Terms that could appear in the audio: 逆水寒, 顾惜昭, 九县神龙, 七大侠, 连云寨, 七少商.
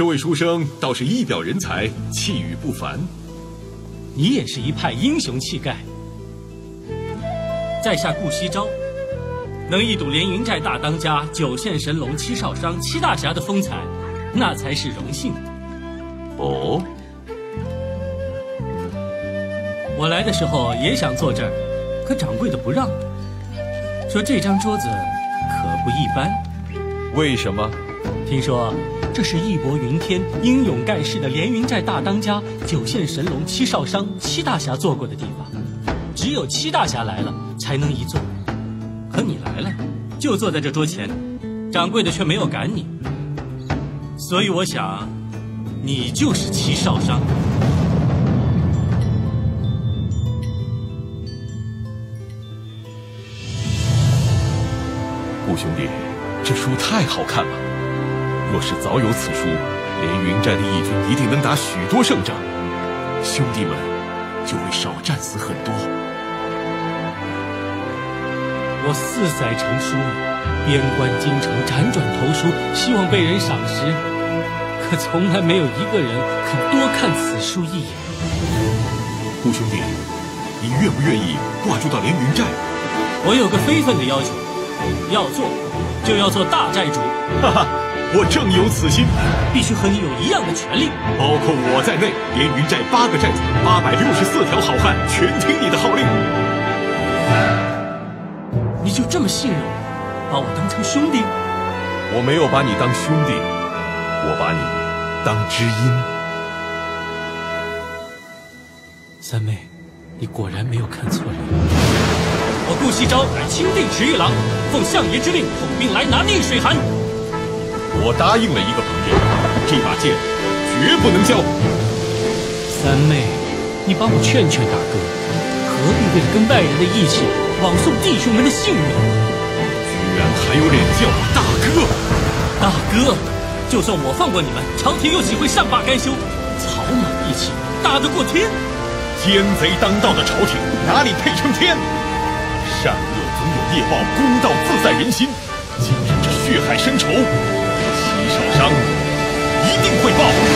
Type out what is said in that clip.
这位书生倒是一表人才，气宇不凡。你也是一派英雄气概。在下顾惜昭，能一睹连云寨大当家、九县神龙、七少商、七大侠的风采，那才是荣幸。哦，我来的时候也想坐这儿。 可掌柜的不让，说这张桌子可不一般。为什么？听说这是义薄云天、英勇盖世的连云寨大当家、九县神龙、七少商、七大侠坐过的地方，只有七大侠来了才能一坐。可你来了，就坐在这桌前，掌柜的却没有赶你。所以我想，你就是七少商。 顾兄弟，这书太好看了。若是早有此书，连云寨的义军一定能打许多胜仗，兄弟们就会少战死很多。我4载成书，边关京城辗转投书，希望被人赏识，可从来没有一个人肯多看此书一眼。顾兄弟，你愿不愿意挂住到连云寨？我有个非分的要求。 要做，就要做大寨主。哈哈，我正有此心，必须和你有一样的权利，包括我在内，连云寨8个寨主，864条好汉，全听你的号令。你就这么信任我，把我当成兄弟？我没有把你当兄弟，我把你当知音。三妹，你果然没有看错人。 我顾惜昭乃清帝池玉郎，奉相爷之令，统兵来拿逆水寒。我答应了一个朋友，这把剑绝不能交。三妹，你帮我劝劝大哥，何必为了跟外人的义气，枉送弟兄们的性命？居然还有脸叫我大哥！大哥，就算我放过你们，朝廷又岂会善罢甘休？草莽义气，大得过天？奸贼当道的朝廷，哪里配称天？ 善恶总有业报，公道自在人心。今日这血海深仇，七少商一定会报。